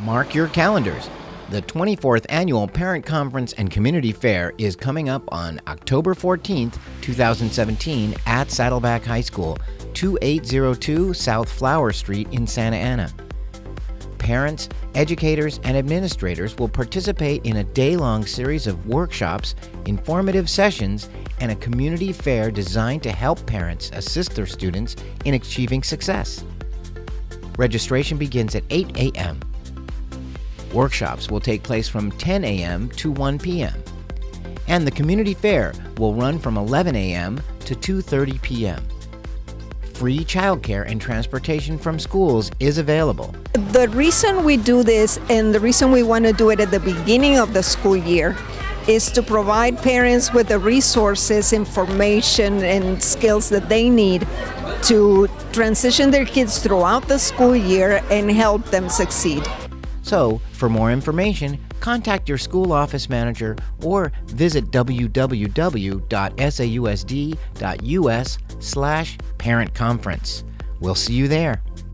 Mark your calendars. The 24th Annual Parent Conference and Community Fair is coming up on October 14th, 2017 at Saddleback High School, 2802 South Flower Street in Santa Ana. Parents, educators, and administrators will participate in a day-long series of workshops, informative sessions, and a community fair designed to help parents assist their students in achieving success. Registration begins at 8 a.m. Workshops will take place from 10 a.m. to 1 p.m. and the community fair will run from 11 a.m. to 2:30 p.m. Free childcare and transportation from schools is available. The reason we do this and the reason we want to do it at the beginning of the school year is to provide parents with the resources, information, and skills that they need to transition their kids throughout the school year and help them succeed. So, for more information, contact your school office manager or visit www.sausd.us/parent-conference. We'll see you there.